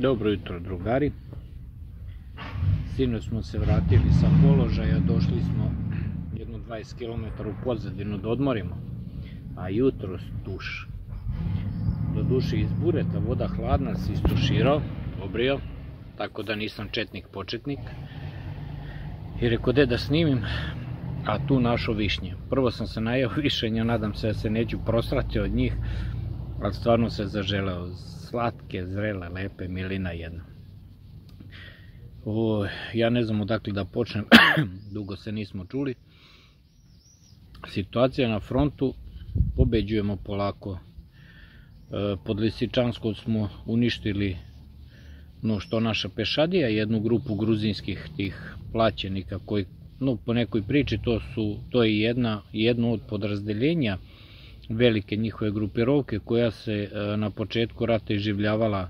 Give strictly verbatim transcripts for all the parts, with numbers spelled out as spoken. Dobro jutro, drugari. Sinoć smo se vratili sa položaja, došli smo jedno dvadeset kilometara u pozadinu da odmorimo, a jutros tuš. Doduše iz bureta, voda hladna, se istuširao, obrio, tako da nisam četnik početnik. I rekao de da snimim, a tu našo višnje. Prvo sam se najeo višenja, nadam se da se neću prosrati od njih, ali stvarno se zaželeo. Slatke, zrele, lepe, milina jedna. Ja ne znam odakle da počnem, dugo se nismo čuli. Situacija na frontu, pobeđujemo polako. Pod Lisičanskom smo uništili što naša pešadija, jednu grupu gruzinskih tih plaćenika koji, no po nekoj priči, to je jedno od podrazdeljenja velike njihove grupirovke koja se na početku rata iživljavala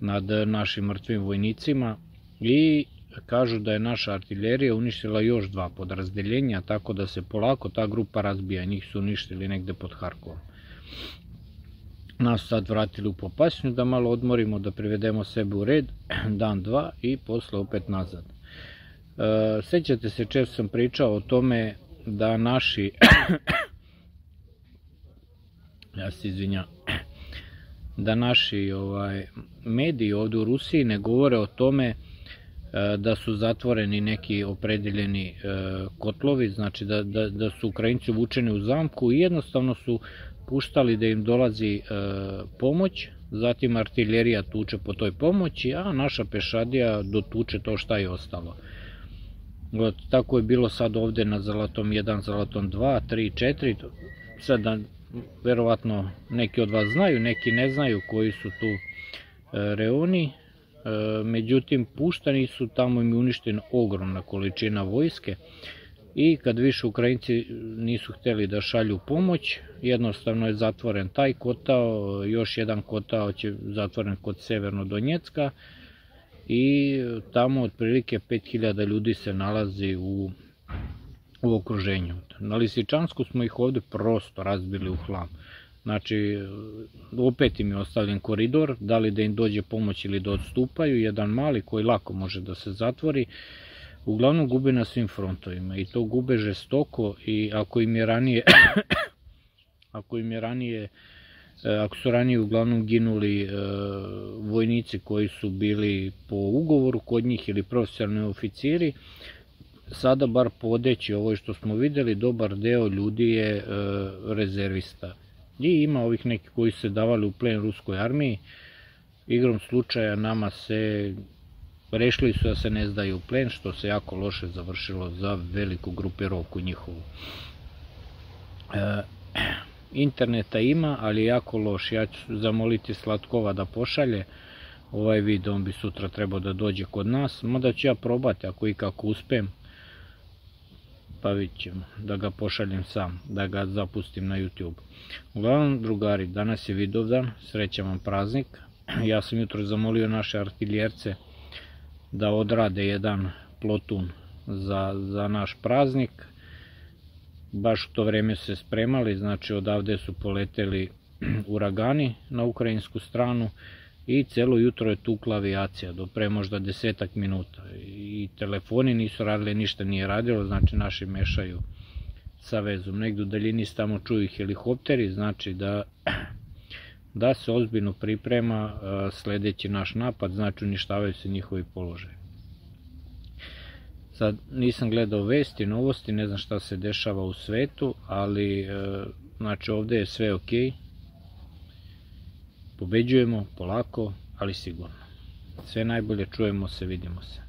nad našim mrtvim vojnicima i kažu da je naša artiljerija uništila još dva podrazdeljenja, tako da se polako ta grupa razbija. Njih su uništili negde pod Harkovom. Nas sad vratili u Popasnju da malo odmorimo, da privedemo sebe u red, dan dva i posle opet nazad. Sećate se, često sam pričao o tome da naši Ja se izvinjam, da naši mediji ovdje u Rusiji ne govore o tome da su zatvoreni neki opredeljeni kotlovi, znači da su Ukrajinci vučeni u zamku i jednostavno su puštali da im dolazi pomoć, zatim artiljerija tuče po toj pomoći, a naša pešadija dotuče to šta je ostalo. Tako je bilo sad ovdje na Zlatom jedan, Zlatom dva, tri, četiri, sad da... Verovatno neki od vas znaju, neki ne znaju koji su tu reoni, međutim puštani su, tamo im je uništena ogromna količina vojske i kad više Ukrajinci nisu hteli da šalju pomoć, jednostavno je zatvoren taj kotao, još jedan kotao će zatvoren kod severno Donjecka i tamo otprilike pet hiljada ljudi se nalazi u u okruženju. Na Lisičansku smo ih ovdje prosto razbili u hlam. Znači, opet im je ostavljen koridor, da li da im dođe pomoć ili da odstupaju, jedan mali koji lako može da se zatvori. Uglavnom gube na svim frontovima i to gube žestoko i ako im je ranije, ako im je ranije, ako su ranije uglavnom ginuli vojnici koji su bili po ugovoru kod njih ili profesionalni oficiri, sada, bar po odeći ovo što smo vidjeli, dobar deo ljudi je rezervista. I ima ovih neki koji se davali u plen ruskoj armiji. Igrom slučaja nama se rešili su da se ne zdaju u plen, što se jako loše završilo za veliku grupirovku njihovu. Interneta ima, ali je jako loš. Ja ću zamoliti Slatkova da pošalje ovaj vid, on bi sutra trebao da dođe kod nas. Mada ću ja probati ako i kako uspem. Pa vidit ćemo, da ga pošaljem sam, da ga zapustim na YouTube. Uglavnom, drugari, danas je Vidov dan, srećan vam praznik. Ja sam jutro zamolio naše artiljerce da odrade jedan plotun za, za naš praznik. Baš u to vreme se spremali, znači odavde su poleteli uragani na ukrajinsku stranu i celo jutro je tukla avijacija, do pre možda desetak minuta. I telefoni nisu radili, ništa nije radilo, znači naši mešaju sa vezom. Negdje u daljini tamo čuju helikopteri, znači da, da se ozbiljno priprema sljedeći naš napad, znači uništavaju se njihovi položaj. Sad nisam gledao vesti, novosti, ne znam šta se dešava u svetu, ali znači ovdje je sve ok. Pobeđujemo polako, ali sigurno. Sve najbolje, čujemo se, vidimo se.